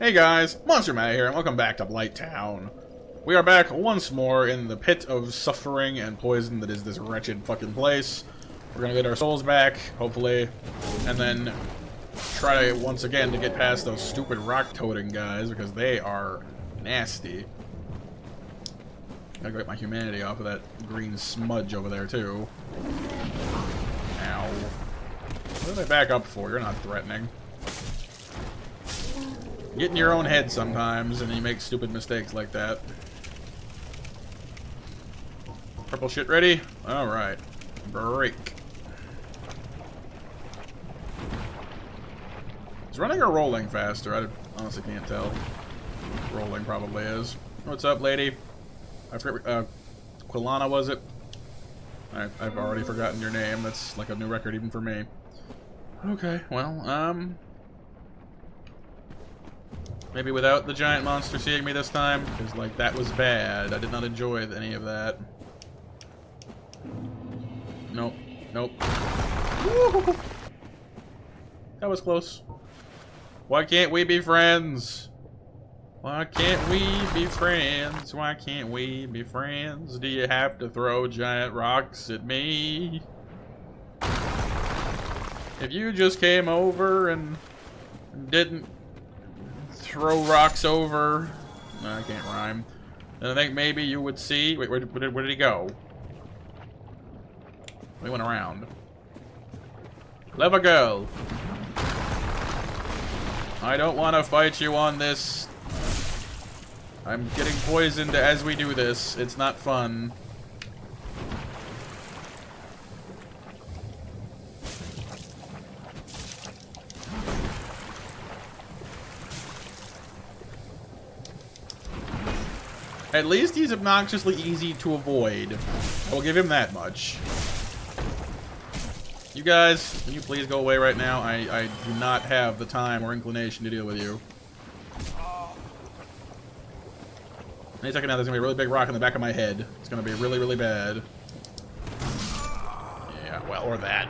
Hey guys, Monster Matter here, and welcome back to Blight Town. We are back once more in the pit of suffering and poison that is this wretched fucking place. We're gonna get our souls back, hopefully, and then try once again to get past those stupid rock-toting guys, because they are nasty. Gotta get my humanity off of that green smudge over there, too. Ow. What do they back up for? You're not threatening. Get in your own head sometimes, and you make stupid mistakes like that. Purple shit ready? Alright. Break. Is running or rolling faster? I honestly can't tell. Rolling probably is. What's up, lady? I forget, Quelaan was it? I've already forgotten your name. That's like a new record even for me. Okay, well, maybe without the giant monster seeing me this time, because, like, that was bad. I did not enjoy any of that. Nope. Nope. Woo-hoo-hoo. That was close. Why can't we be friends? Why can't we be friends? Why can't we be friends? Do you have to throw giant rocks at me? If you just came over and didn't throw rocks over. No, I can't rhyme. And I think maybe you would see. Wait, where did he go? We went around. Love a girl. I don't want to fight you on this. I'm getting poisoned as we do this. It's not fun. At least he's obnoxiously easy to avoid. I will give him that much. You guys, can you please go away right now? I do not have the time or inclination to deal with you. Any second now, there's going to be a really big rock in the back of my head. It's going to be really, really bad. Yeah, well, or that.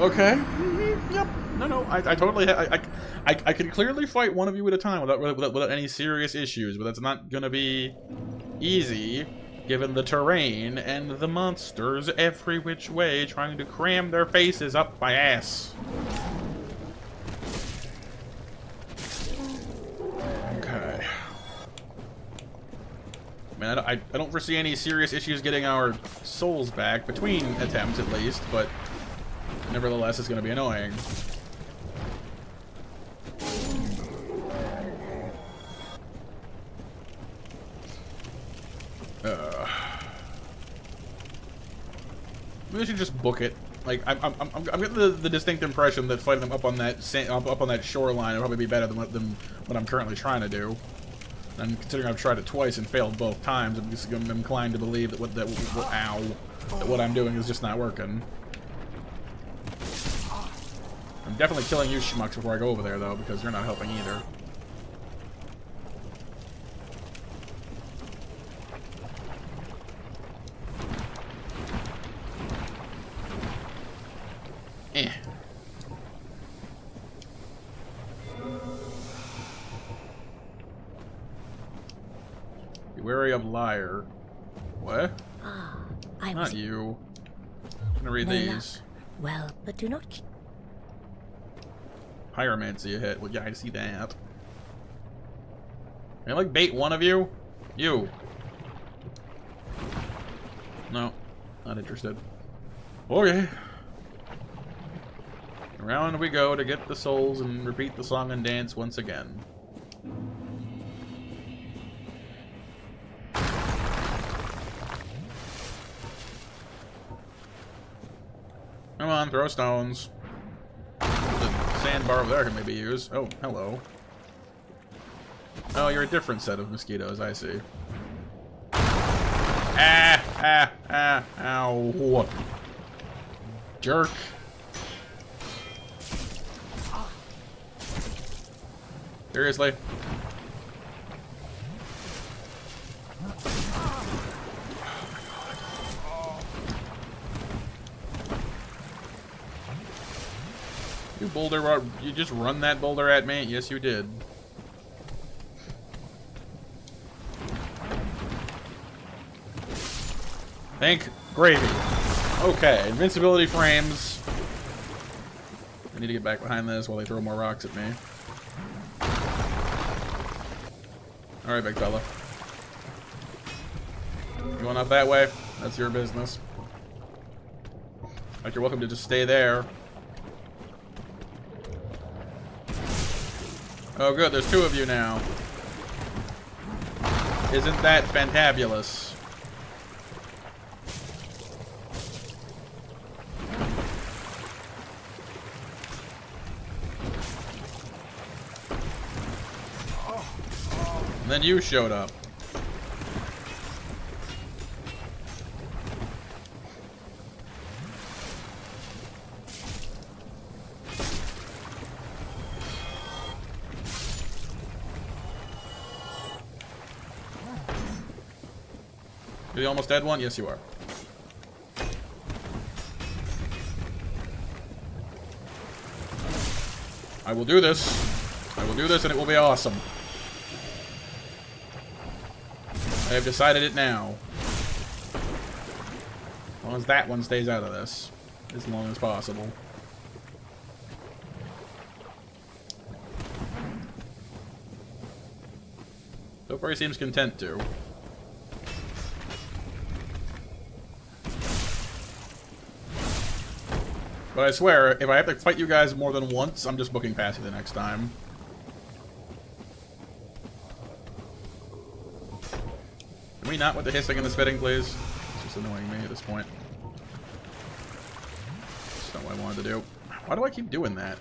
Okay. Mm-hmm. Yep. No, I totally, I can clearly fight one of you at a time without any serious issues, but that's not gonna be easy, given the terrain and the monsters every which way trying to cram their faces up my ass. Okay. Man, I don't foresee any serious issues getting our souls back, between attempts at least, but nevertheless, it's gonna be annoying. Maybe I should just book it. Like I'm getting the distinct impression that fighting them up on that shoreline would probably be better than what I'm currently trying to do. And considering I've tried it twice and failed both times, I'm just inclined to believe that what I'm doing is just not working. I'm definitely killing you schmucks before I go over there though, because you're not helping either. Wary of liar. What? I not you. I'm gonna read these. Well, but do not. Pyromancy ahead. Well, yeah, I see that. Can I like bait one of you? You. No, not interested. Okay. Around we go to get the souls and repeat the song and dance once again. Come on, throw stones. The sandbar over there can maybe use. Oh, hello. Oh, you're a different set of mosquitoes, I see. Ah, ah, ah, ow. Jerk. Seriously? boulder? You just run that boulder at me? Yes, you did. Thank gravy. Okay, invincibility frames. I need to get back behind this while they throw more rocks at me. Alright, big fella. Going up that way, that's your business. Like, you're welcome to just stay there. Oh good, there's two of you now. Isn't that fantabulous? Then you showed up. Are you almost dead one? Yes, you are. I will do this. I will do this and it will be awesome. I have decided it now. As long as that one stays out of this. As long as possible. So far he seems content to. But I swear, if I have to fight you guys more than once, I'm just booking past you the next time. Not with the hissing and the spitting, please. It's just annoying me at this point. That's not what I wanted to do. Why do I keep doing that?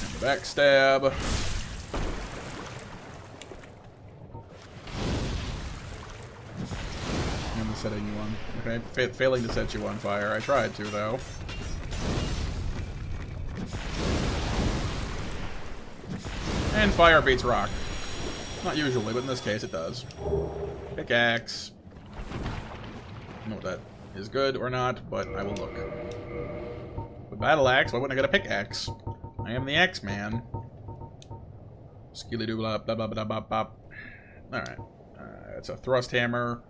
And the backstab. Setting you on. Okay, failing to set you on fire. I tried to, though. And fire beats rock. Not usually, but in this case it does. Pickaxe. I don't know if that is good or not, but I will look. With battle axe, why wouldn't I get a pickaxe? I am the axe man. Skilly doo blah blah blah blah blah blah. Alright. It's a thrust hammer.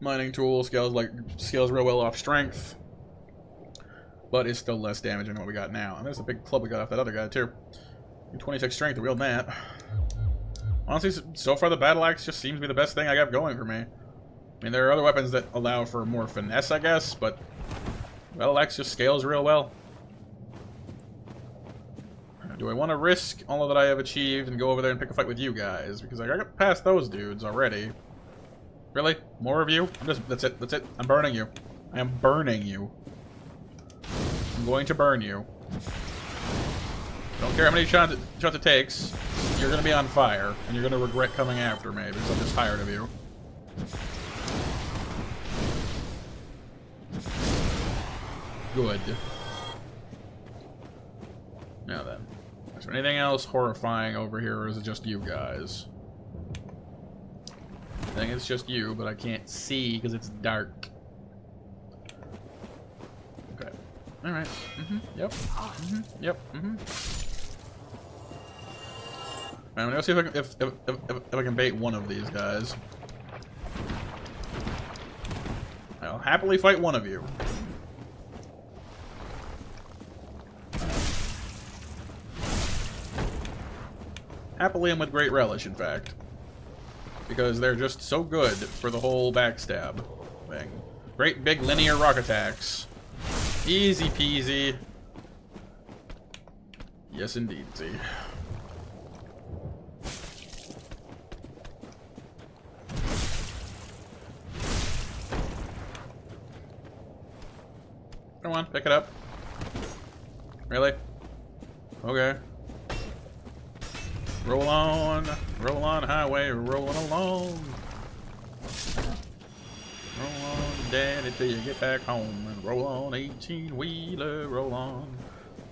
Mining tool scales real well off strength, but it's still less damage than what we got now. And there's a big club we got off that other guy too. 26 strength to wield that. Honestly, so far the battle axe just seems to be the best thing I got going for me. I mean, there are other weapons that allow for more finesse, I guess, but battle axe just scales real well. Do I want to risk all of that I have achieved and go over there and pick a fight with you guys? Because I got past those dudes already. Really? More of you? That's it. That's it. I'm burning you. I am burning you. I'm going to burn you. Don't care how many shots it takes. You're going to be on fire, and you're going to regret coming after me because I'm just tired of you. Good. Now then. Is there anything else horrifying over here, or is it just you guys? I think it's just you, but I can't see because it's dark. Okay. All right. Mm-hmm. Yep. Mm-hmm. Yep. Mm-hmm. Right, I'm gonna see if I can bait one of these guys. I'll happily fight one of you. Happily and with great relish, in fact. Because they're just so good for the whole backstab thing. Great big linear rock attacks. Easy peasy. Yes, indeed. Come on, pick it up. Really? Okay. Roll on highway, rolling along. Roll on, daddy, till you get back home. And roll on, 18-wheeler, roll on.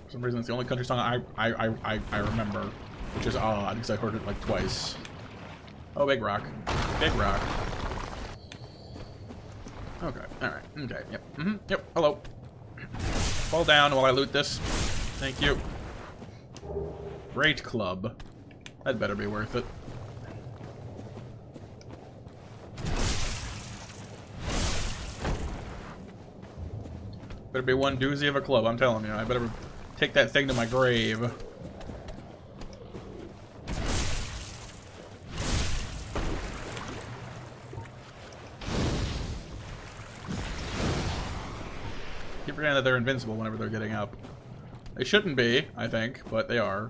For some reason, it's the only country song I remember, which is odd because I heard it like twice. Oh, big rock. Big rock. Okay. Alright. Okay. Yep. Mm-hmm. Yep. Hello. Fall down while I loot this. Thank you. Great club. That better be worth it. Better be one doozy of a club, I'm telling you. I better take that thing to my grave. Keep forgetting that they're invincible whenever they're getting up. They shouldn't be, I think, but they are.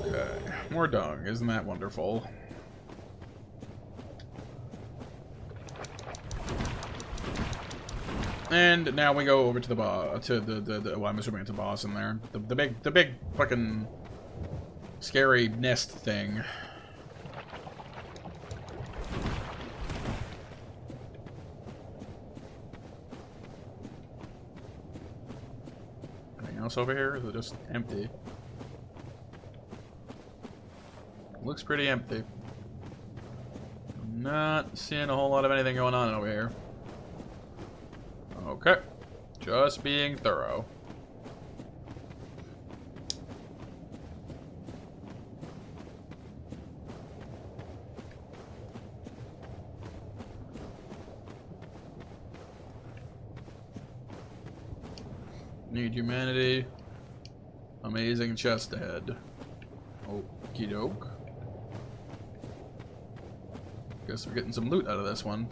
Okay, more dung. Isn't that wonderful? And now we go over to the boss. To the well, I'm assuming it's a boss in there. The big fucking scary nest thing. Over here, is it just empty? Looks pretty empty. Not seeing a whole lot of anything going on over here. Okay, just being thorough. Need humanity. Amazing chest ahead. Okie doke. Guess we're getting some loot out of this one.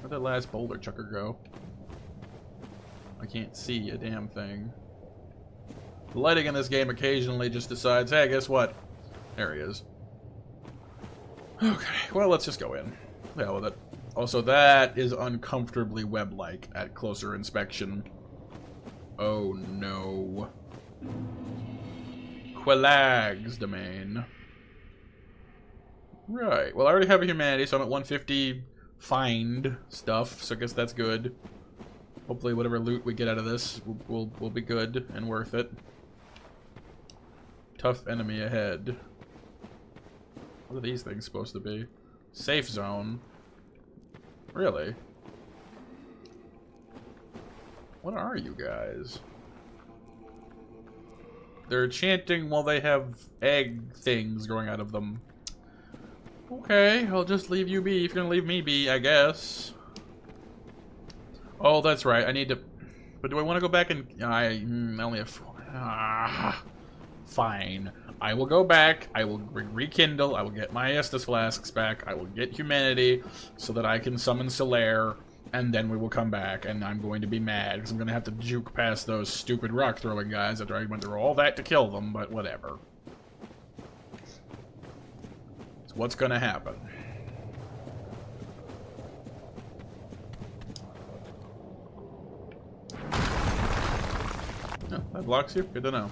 Where'd that last boulder chucker go? I can't see a damn thing. The lighting in this game occasionally just decides, hey, guess what? There he is. Okay, well, let's just go in. The hell with it. Also, that is uncomfortably web-like at closer inspection. Oh no. Quelaag's domain. Right. Well, I already have a humanity, so I'm at 150 find stuff, so I guess that's good. Hopefully whatever loot we get out of this will be good and worth it. Tough enemy ahead. What are these things supposed to be? Safe zone. Really? What are you guys? They're chanting while they have egg things growing out of them. Okay, I'll just leave you be if you're gonna leave me be, I guess. Oh, that's right, I need to... But do I want to go back and... I only have... Fine. I will go back, I will rekindle, I will get my Estus flasks back, I will get humanity so that I can summon Solaire, and then we will come back, and I'm going to be mad because I'm going to have to juke past those stupid rock-throwing guys after I went through all that to kill them, but whatever. So what's going to happen? Oh, that blocks you? Good to know.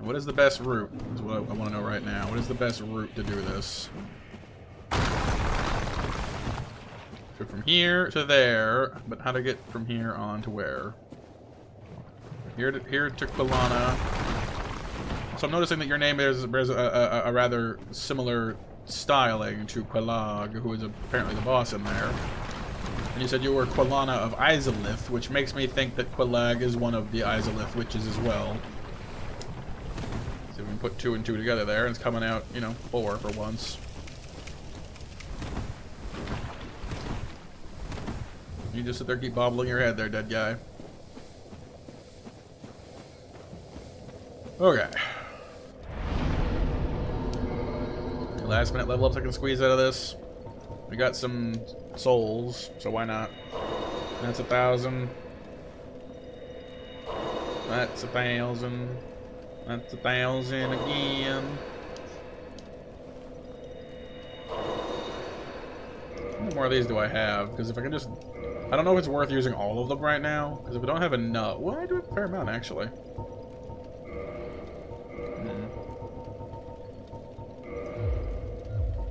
What is the best route? Is what I want to know right now. What is the best route to do this? So from here to there, but how to get from here on to where? Here to Quelaan. So I'm noticing that your name bears a rather similar styling to Quelaag, who is apparently the boss in there. And you said you were Quelaan of Izalith, which makes me think that Quelaag is one of the Izalith witches as well. We can put two and two together there, and it's coming out, you know, four for once. You just sit there, keep bobbling your head there, dead guy. Okay. Last minute level ups I can squeeze out of this. We got some souls, so why not? That's 1,000. That's 1,000. That's 1,000 again. How many more of these do I have? Because if I can just... I don't know if it's worth using all of them right now. Because if I don't have enough... Well, I do have a fair amount, actually.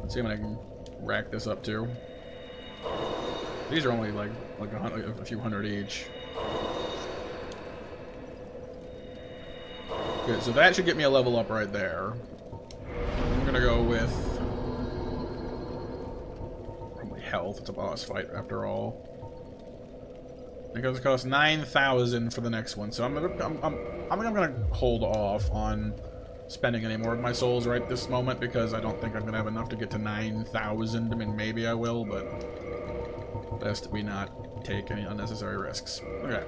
Let's see when I can rack this up to. These are only like a few hundred each. Good, so that should get me a level up right there. I'm gonna go with probably health. It's a boss fight after all. Because it costs 9,000 for the next one, so I'm gonna hold off on spending any more of my souls right this moment because I don't think I'm gonna have enough to get to 9,000. I mean, maybe I will, but best we not take any unnecessary risks. Okay,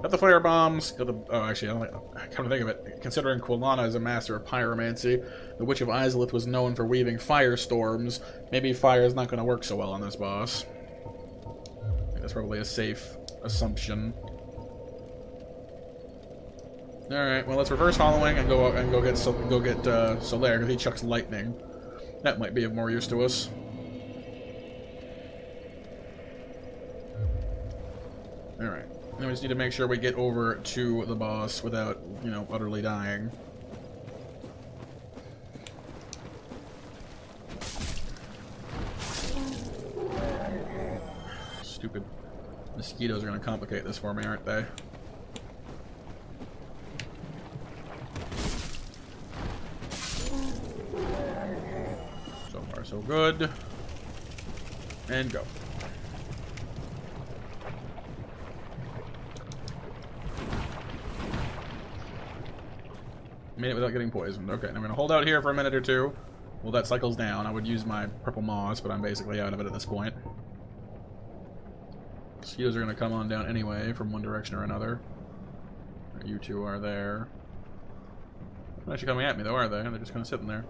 got the fire bombs. Got the I come to think of it, considering Quelaan is a master of pyromancy, the Witch of Izalith was known for weaving firestorms. Maybe fire is not gonna work so well on this boss. I think that's probably a safe assumption. All right, well, let's reverse hollowing and go get Solaire because he chucks lightning. That might be of more use to us. All right, now we just need to make sure we get over to the boss without, you know, utterly dying. Stupid mosquitoes are gonna complicate this for me, aren't they? So far, so good. And go. Made it without getting poisoned. Okay, I'm gonna hold out here for a minute or two. Well, that cycles down. I would use my purple moss, but I'm basically out of it at this point. Mosquitoes are going to come on down anyway from one direction or another. You two are there. They're not actually coming at me though, are they? They're just kind of sitting there.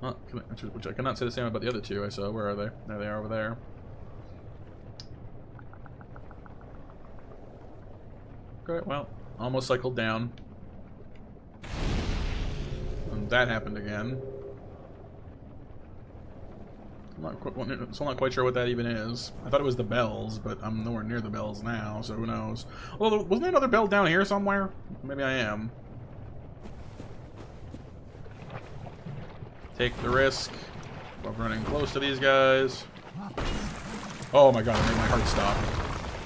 Well, which I cannot say the same about the other two I saw. Where are they? There they are over there. Okay, well, almost cycled down. And that happened again. I'm not quite sure what that even is. I thought it was the bells, but I'm nowhere near the bells now, so who knows. Although, wasn't there another bell down here somewhere? Maybe I am. Take the risk of running close to these guys. Oh my god, I made my heart stop.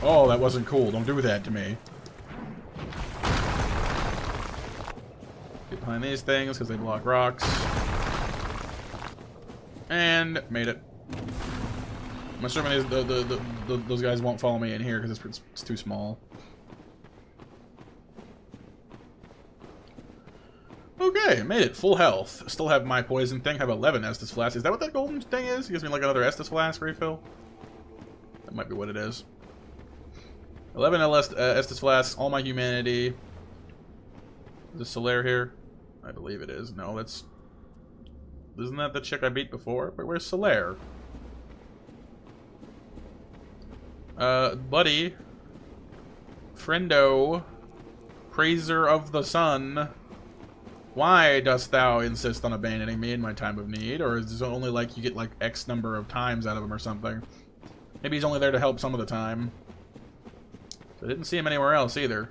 Oh, that wasn't cool. Don't do that to me. Get behind these things, because they block rocks. And made it. I'm assuming is those guys won't follow me in here because it's too small. Okay, made it. Full health. Still have my poison thing. Have 11 Estus flasks. Is that what that golden thing is? It gives me like another Estus flask refill. That might be what it is. 11 Estus flasks. All my humanity. Is this Solaire here? I believe it is. No, that's. Isn't that the chick I beat before? But where's Solaire? Buddy. Friendo. Praiser of the sun. Why dost thou insist on abandoning me in my time of need? Or is it only like you get like X number of times out of him or something? Maybe he's only there to help some of the time. So I didn't see him anywhere else either.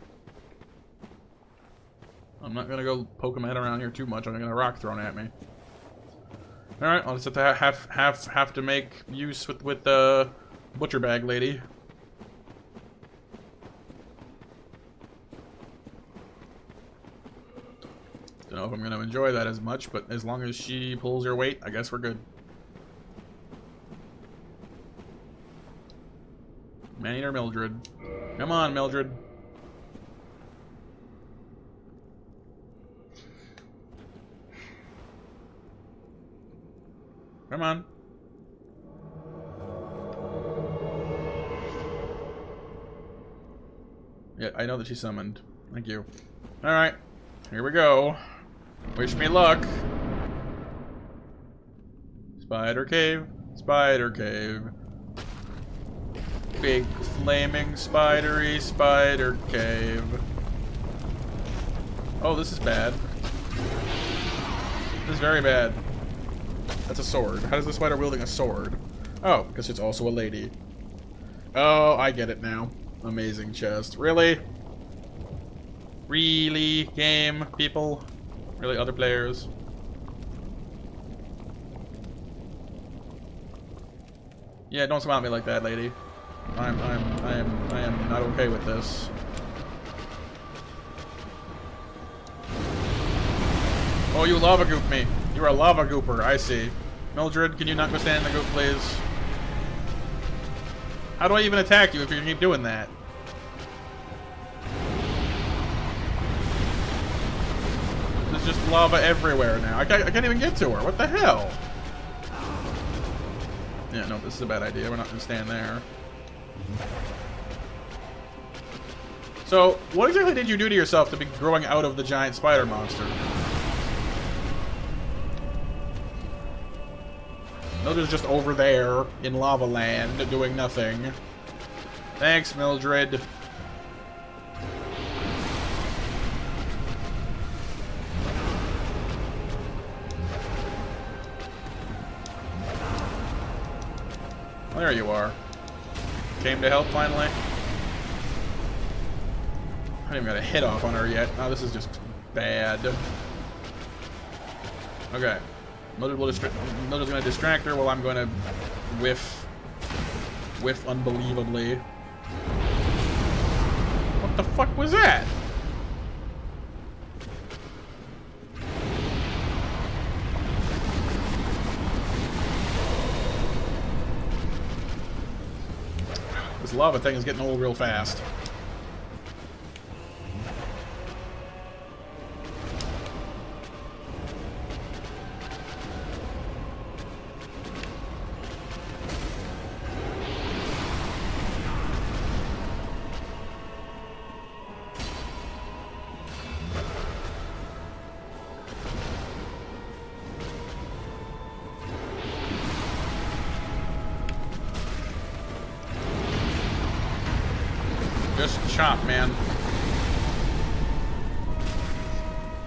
I'm not gonna go poke him head around here too much. I'm gonna get a rock thrown at me. All right, I'll just have to have to make use with the butcher bag lady. Don't know if I'm going to enjoy that as much, but as long as she pulls her weight, I guess we're good. Man-eater Mildred, come on, Mildred. Come on. Yeah, I know that she summoned. Thank you. Alright. Here we go. Wish me luck. Spider cave. Spider cave. Big flaming spidery spider cave. Oh, this is bad. This is very bad. That's a sword. How does the spider wielding a sword? Oh, because it's also a lady. Oh, I get it now. Amazing chest. Really? Really? Game? People? Really? Other players? Yeah, don't smile at me like that, lady. I am not okay with this. Oh, you lava goop me. You are a lava gooper, I see. Mildred, can you not go stand in the goop, please? How do I even attack you if you keep doing that? There's just lava everywhere now. I can't even get to her. What the hell? Yeah, no, this is a bad idea. We're not gonna stand there. So, what exactly did you do to yourself to be growing out of the giant spider monster? Mildred's just over there in lava land doing nothing. Thanks, Mildred. There you are. Came to help, finally. I haven't even got a hit off on her yet. Oh, this is just bad. Okay. Mildred's gonna distract her while I'm gonna whiff. Whiff unbelievably. What the fuck was that? This lava thing is getting old real fast. Chop, man.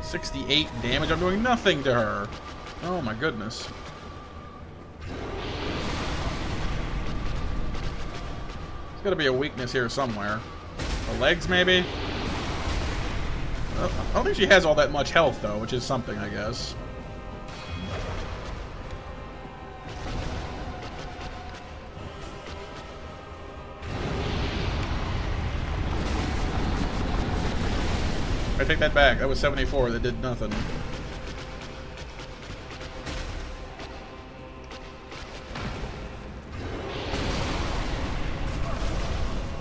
68 damage. I'm doing nothing to her. Oh my goodness. There's got to be a weakness here somewhere. The legs, maybe? I don't think she has all that much health, though, which is something, I guess. I take that back. That was 74 that did nothing.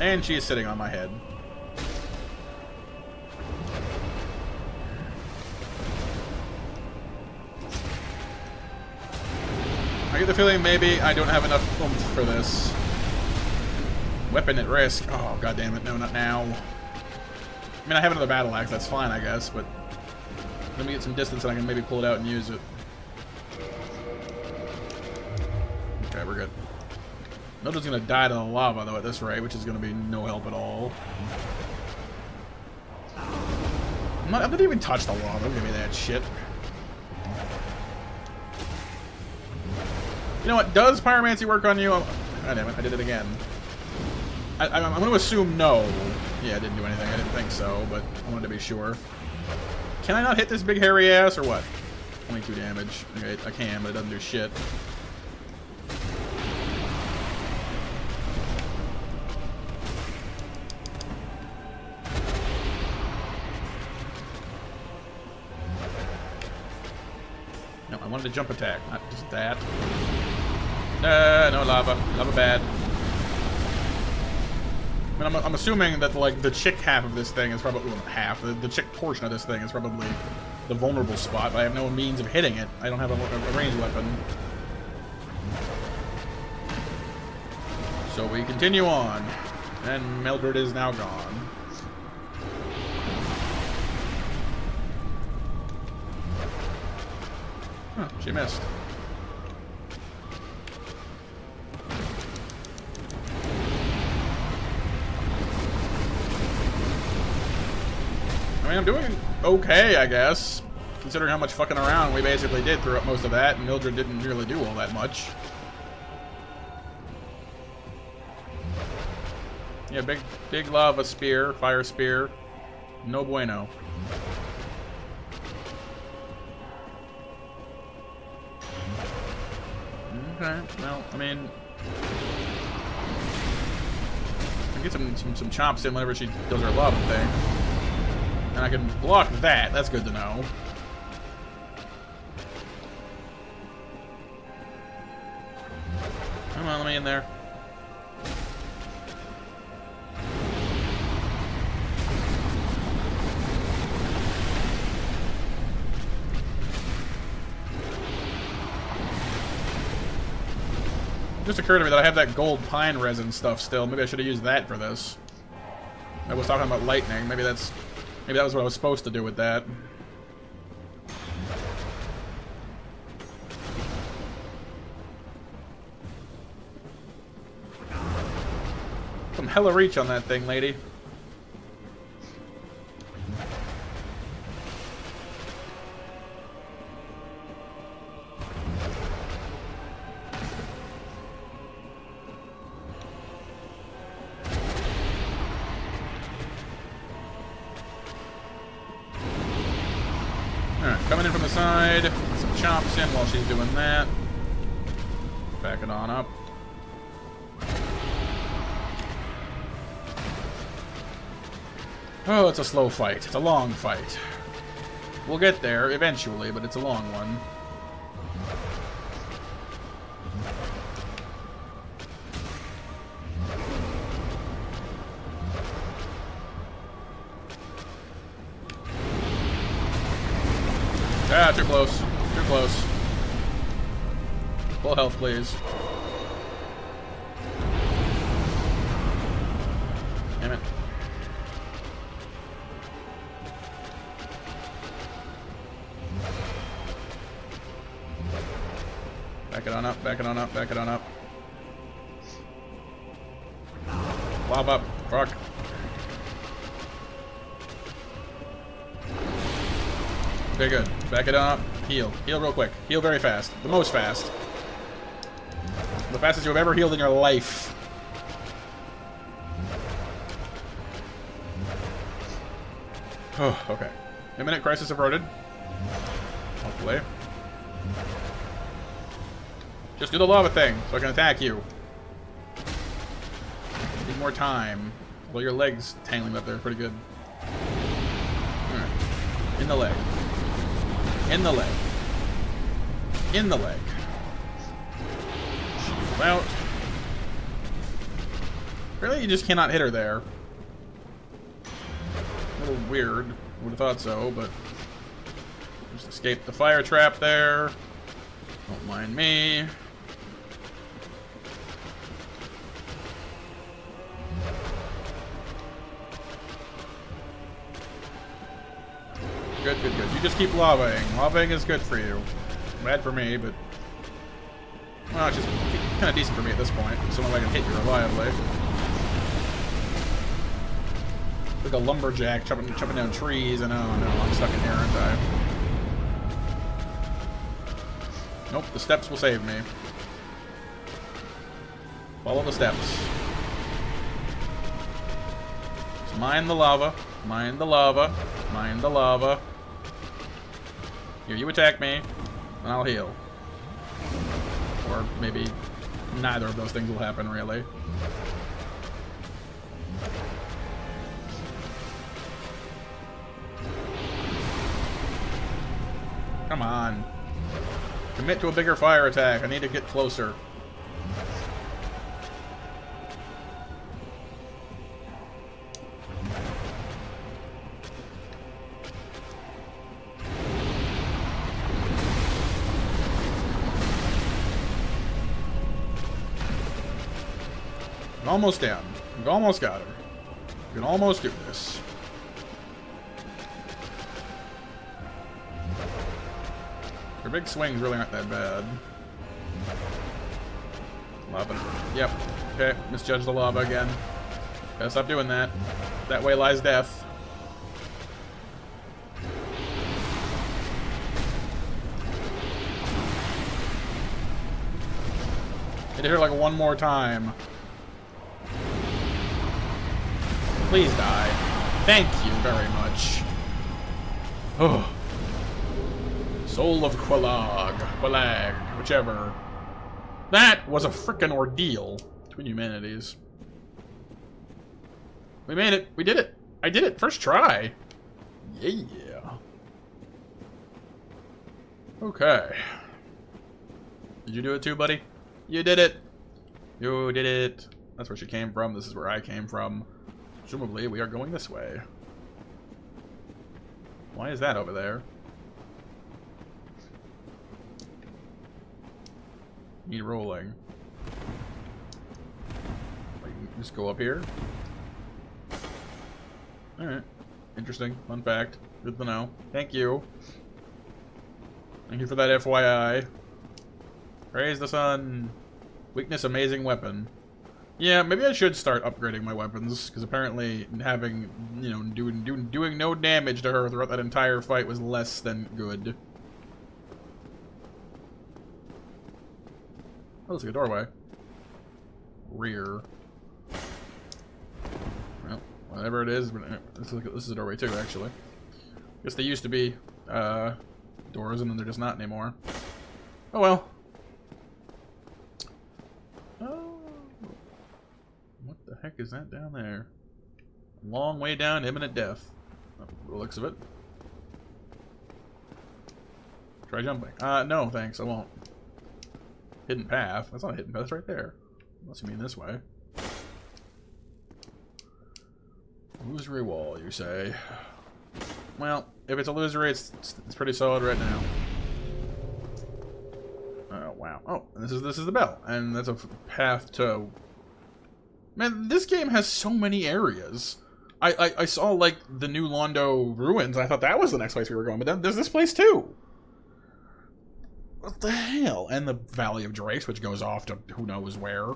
And she is sitting on my head. I get the feeling maybe I don't have enough oomph for this. Weapon at risk. Oh, god damn it. No, not now. I mean, I have another battle axe, that's fine, I guess, but let me get some distance and I can maybe pull it out and use it. Okay, we're good. Mildred's gonna die to the lava, though, at this rate, which is gonna be no help at all. I didn't even touch the lava, don't give me that shit. You know what, does pyromancy work on you? God damn it, I did it again. I'm gonna assume no. Yeah, I didn't do anything. I didn't think so, but I wanted to be sure. Can I not hit this big hairy ass, or what? 22 damage. Okay, I can, but it doesn't do shit. No, I wanted to jump attack, not just that. No lava. Lava bad. I mean, I'm assuming that, like, the chick half of this thing is probably... Well, half. The chick portion of this thing is probably the vulnerable spot, but I have no means of hitting it. I don't have a ranged weapon. So we continue on. And Mildred is now gone. Huh, she missed. I mean, I'm doing okay, I guess, considering how much fucking around we basically did throughout most of that, and Mildred didn't really do all that much. Yeah, big lava spear, fire spear. No bueno. Okay, well, I mean, I get some chops in whenever she does her love thing. And I can block that. That's good to know. Come on, let me in there. It just occurred to me that I have that gold pine resin stuff still. Maybe I should have used that for this. I was talking about lightning. Maybe that was what I was supposed to do with that. Some hella reach on that thing, lady. She's doing that. Back it on up. Oh, it's a slow fight. It's a long fight. We'll get there eventually, but it's a long one. Ah, too close. Too close. Full health, please. Damn it. Back it on up, back it on up, back it on up. Blob up. Fuck. Okay, good. Back it on up. Heal. Heal real quick. Heal very fast. The most fast. The fastest you have ever healed in your life. Oh, okay. Imminent crisis averted. Hopefully. Just do the lava thing so I can attack you. Need more time. Well, your leg's tangling up there pretty good. Alright. In the leg. In the leg. In the leg. Out. Really, you just cannot hit her there. A little weird. Would have thought so, but just escaped the fire trap there. Don't mind me. Good, good, good. You just keep lavaing. Lavaing is good for you. Bad for me, but well, it's just kind of decent for me at this point. Someone I can hit you reliably. Like a lumberjack chopping down trees, and oh no, I'm stuck in here, aren't I? Nope, the steps will save me. Follow the steps. Just mine the lava. Mine the lava. Mine the lava. Here, you attack me, and I'll heal. Or maybe neither of those things will happen, really. Come on. Commit to a bigger fire attack. I need to get closer. Almost down. We've almost got her. We can almost do this. Her big swings really aren't that bad. Lava. Yep. Okay. Misjudged the lava again. Gotta stop doing that. That way lies death. Hit her like one more time. Please die. Thank you very much. Oh. Soul of Quelaag. Whichever. That was a frickin' ordeal between humanities. We made it. We did it. I did it. First try. Yeah. Okay. Did you do it too, buddy? You did it. You did it. That's where she came from. This is where I came from. Presumably, we are going this way. Why is that over there? Need rolling. Like, just go up here. Alright. Interesting. Fun fact. Good to know. Thank you. Thank you for that FYI. Raise the sun. Weakness, amazing weapon. Yeah, maybe I should start upgrading my weapons, because apparently having, you know, doing no damage to her throughout that entire fight was less than good. Oh, let's see a doorway. Rear. Well, whatever it is, this is a doorway too, actually. I guess they used to be doors, and then they're just not anymore. Oh well. Heck is that down there? Long way down, imminent death. Oh, the looks of it. Try jumping. No, thanks, I won't. Hidden path. That's not a hidden path, it's right there. Unless you mean this way. Illusory wall, you say? Well, if it's illusory, it's pretty solid right now. Oh wow. Oh, and this is the bell, and that's a path to. Man, this game has so many areas. I saw, like, the New Londo Ruins, and I thought that was the next place we were going, but then there's this place, too! What the hell? And the Valley of Drakes, which goes off to who knows where.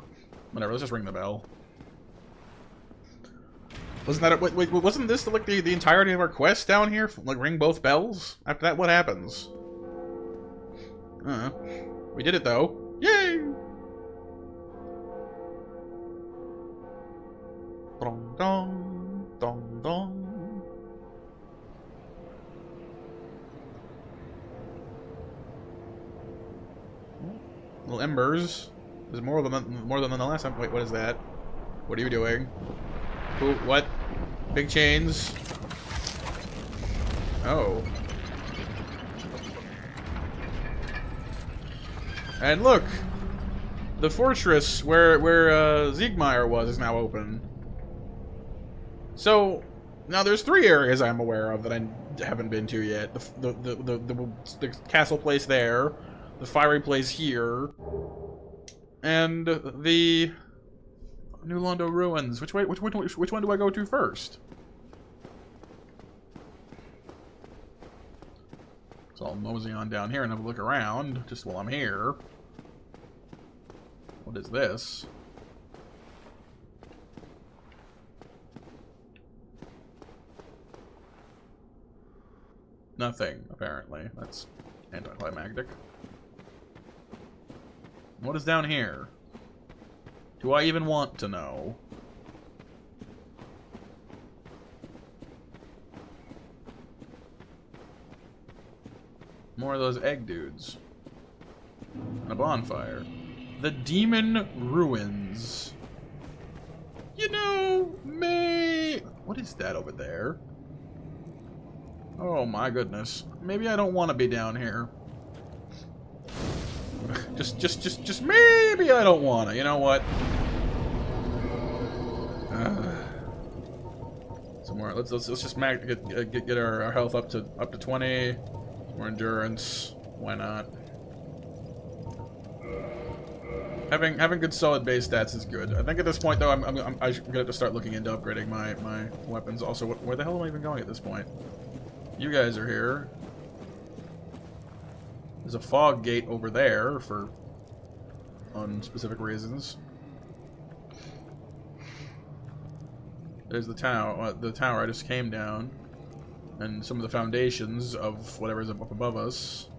Whatever, let's just ring the bell. Wasn't that... wait, wasn't this, like, the entirety of our quest down here? Like, ring both bells? After that, what happens? We did it, though. Yay! Dong, dong, dong, dong. Little embers. There's more than the last time. Wait, what is that? What are you doing? Who? What? Big chains. Oh. And look, the fortress where Ziegmeier was is now open. So, now there's three areas I'm aware of that I haven't been to yet. The castle place there, the fiery place here, and the New Londo Ruins. Which one do I go to first? So I'll mosey on down here and have a look around, just while I'm here. What is this? Nothing, apparently. That's anticlimactic. What is down here? Do I even want to know? More of those egg dudes. And a bonfire. The Demon Ruins. You know, may... What is that over there? Oh my goodness. Maybe I don't want to be down here. just maybe I don't want to. You know what? Somewhere. Let's just get our health up to 20. More endurance. Why not? Having good solid base stats is good. I think at this point though, I should have to start looking into upgrading my weapons. Also, where the hell am I even going at this point? You guys are here. There's a fog gate over there for unspecific reasons. There's the tower I just came down, and some of the foundations of whatever's up above us.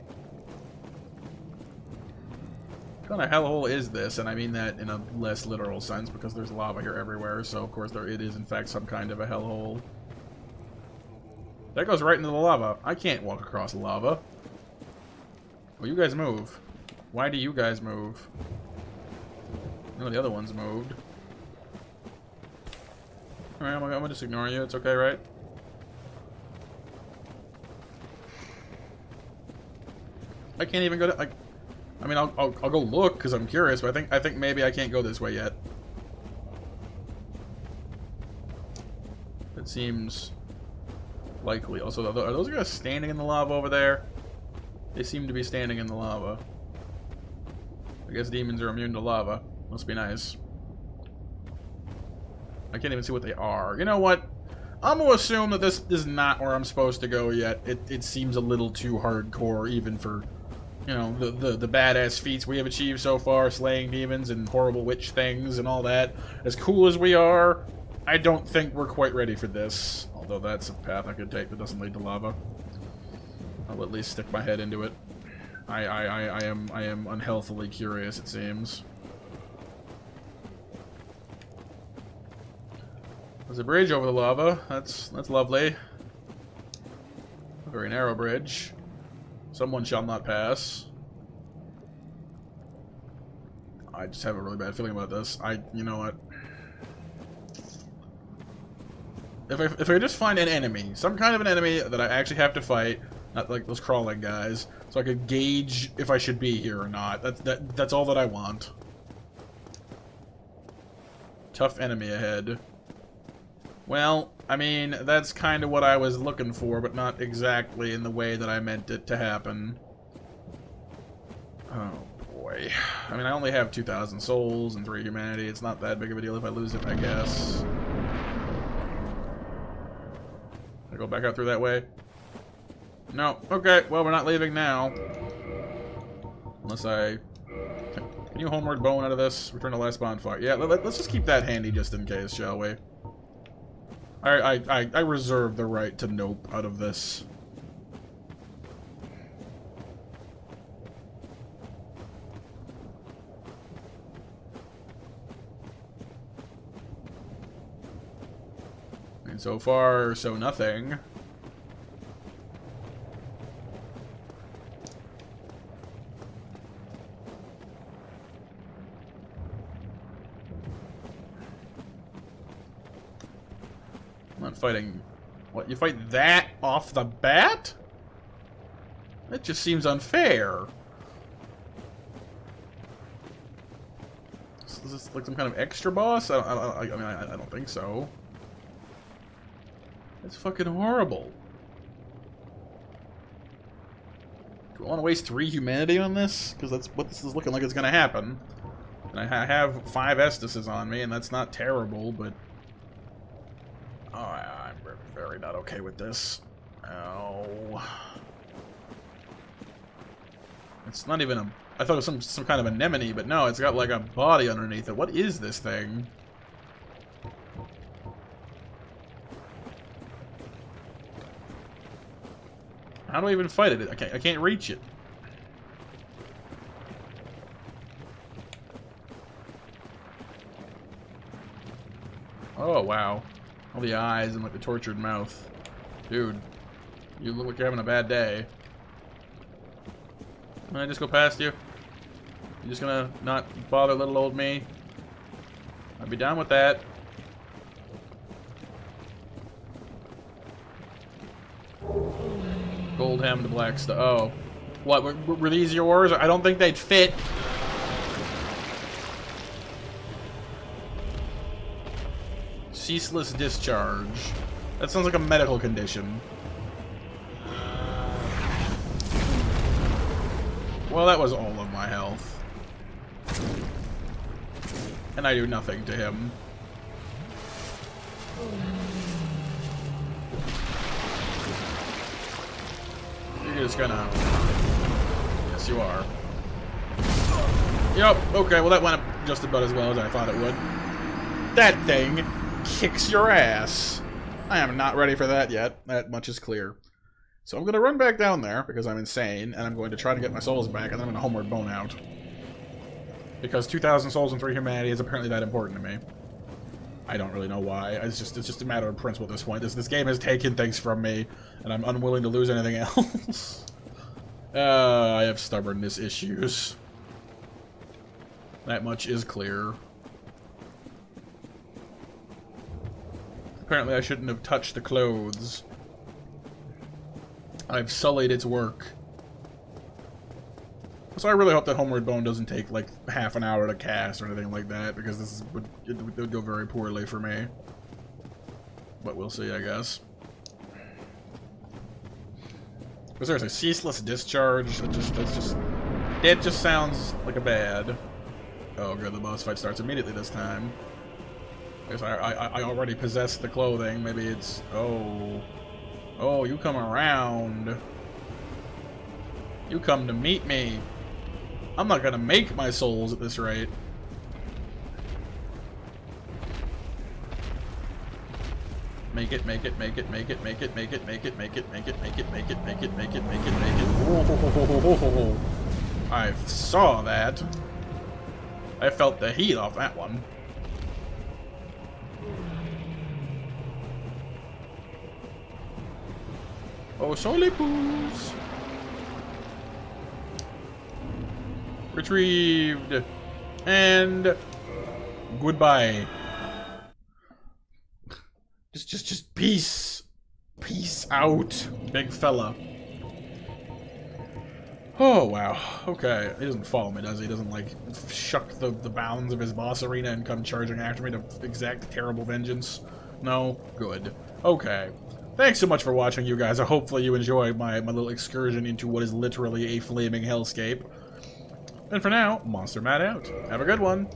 What kind of hellhole is this? And I mean that in a less literal sense, because there's lava here everywhere. So of course it is in fact some kind of a hellhole. That goes right into the lava. I can't walk across the lava. Well, you guys move. Why do you guys move? None of the other ones moved. Alright, I'm gonna just ignore you. It's okay, right? I can't even go to... I mean, I'll go look because I'm curious, but I think maybe I can't go this way yet. That seems likely. Also, are those guys standing in the lava over there? They seem to be standing in the lava. I guess demons are immune to lava. Must be nice. I can't even see what they are. You know what? I'm gonna assume that this is not where I'm supposed to go yet. It seems a little too hardcore, even for, you know, the badass feats we have achieved so far, slaying demons and horrible witch things and all that. As cool as we are, I don't think we're quite ready for this. Although that's a path I could take that doesn't lead to lava. I'll at least stick my head into it. I am unhealthily curious, it seems. There's a bridge over the lava. That's lovely. A very narrow bridge. Someone shall not pass. I just have a really bad feeling about this. You know what? If I just find an enemy, some kind of an enemy that I actually have to fight, not like those crawling guys, so I could gauge if I should be here or not. That's all that I want. Tough enemy ahead. Well, I mean, that's kind of what I was looking for, but not exactly in the way that I meant it to happen. Oh, boy. I mean, I only have 2,000 souls and 3 humanity. It's not that big of a deal if I lose it, I guess. Can I go back out through that way? No. Okay, well, we're not leaving now. Unless I... Can you homeward bone out of this? Return to last bonfire. Yeah, let's just keep that handy just in case, shall we? I reserve the right to nope out of this. And so far, so nothing. Fighting what? You fight that off the bat? That just seems unfair. Is this like some kind of extra boss? I don't think so. That's fucking horrible. Do I want to waste 3 humanity on this? Because that's what this is looking like it's gonna happen. And I have 5 Estuses on me, and that's not terrible, but. Oh, I'm very not okay with this. Oh. It's not even a... I thought it was some kind of anemone, but no, it's got like a body underneath it. What is this thing? How do I even fight it? I can't reach it. Oh, wow. All the eyes and like the tortured mouth. Dude, you look like you're having a bad day. Can I just go past you? You're just gonna not bother little old me? I'd be down with that. Gold hem to black stuff. Oh. What, were these yours? I don't think they'd fit. Ceaseless Discharge. That sounds like a medical condition. Well, that was all of my health. And I do nothing to him. You're just gonna... Yes, you are. Yup, okay, well that went up just about as well as I thought it would. That thing! Kicks your ass. I am not ready for that yet. That much is clear. So I'm going to run back down there because I'm insane, and I'm going to try to get my souls back, and then I'm going to homeward bone out. Because 2,000 souls and 3 humanity is apparently that important to me. I don't really know why. It's just a matter of principle at this point. This game has taken things from me, and I'm unwilling to lose anything else. I have stubbornness issues. That much is clear. Apparently I shouldn't have touched the clothes. I've sullied its work. So I really hope that Homeward Bone doesn't take like half an hour to cast or anything like that, because this is, it would go very poorly for me. But we'll see, I guess. But seriously, Ceaseless Discharge, it just sounds like a bad. Oh good, the boss fight starts immediately this time. Yes, I already possess the clothing. Maybe it's... Oh. Oh, you come around. You come to meet me. I'm not gonna make my souls at this rate. Make it, make it, make it, make it, make it, make it, make it, make it, make it, make it, make it, make it, make it, make it, make it. I saw that. I felt the heat off that one. Oh, solipoos! Retrieved! And... goodbye. Just peace! Peace out, big fella. Oh, wow. Okay. He doesn't follow me, does he? He doesn't, like, shuck the bounds of his boss arena and come charging after me to exact terrible vengeance? No? Good. Okay. Thanks so much for watching, you guys. Hopefully you enjoyed my little excursion into what is literally a flaming hellscape. And for now, Monster Matter out. Have a good one.